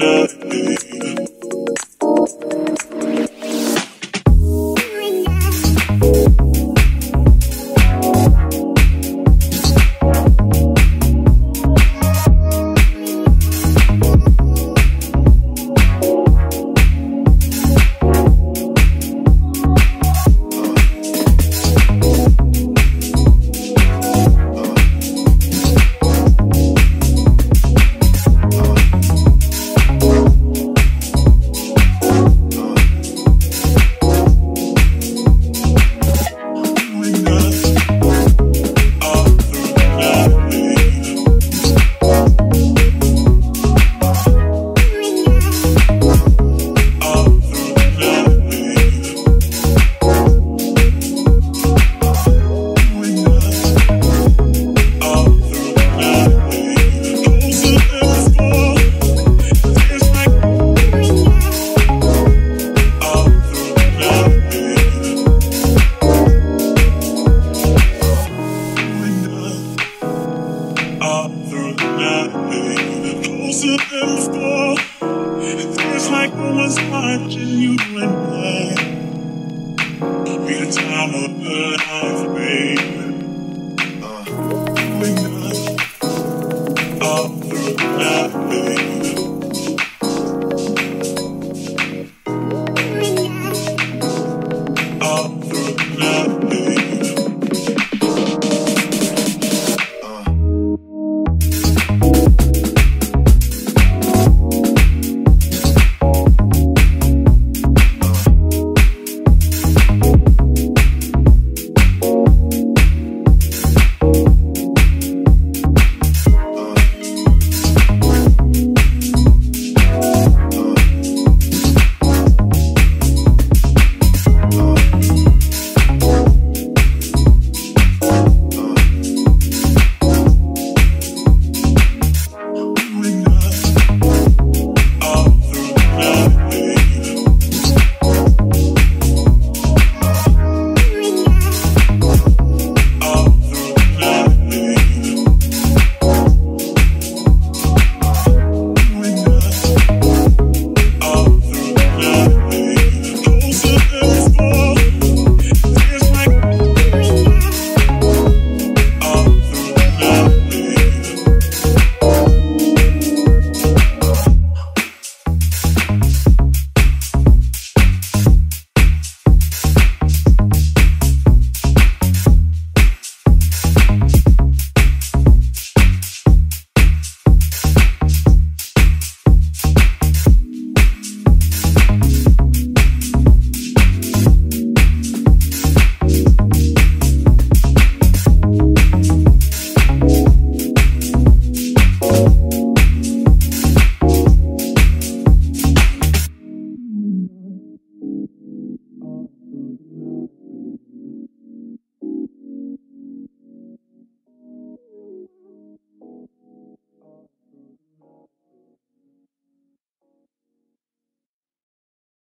It's like no one's watching you and I. Be the time of my life, baby.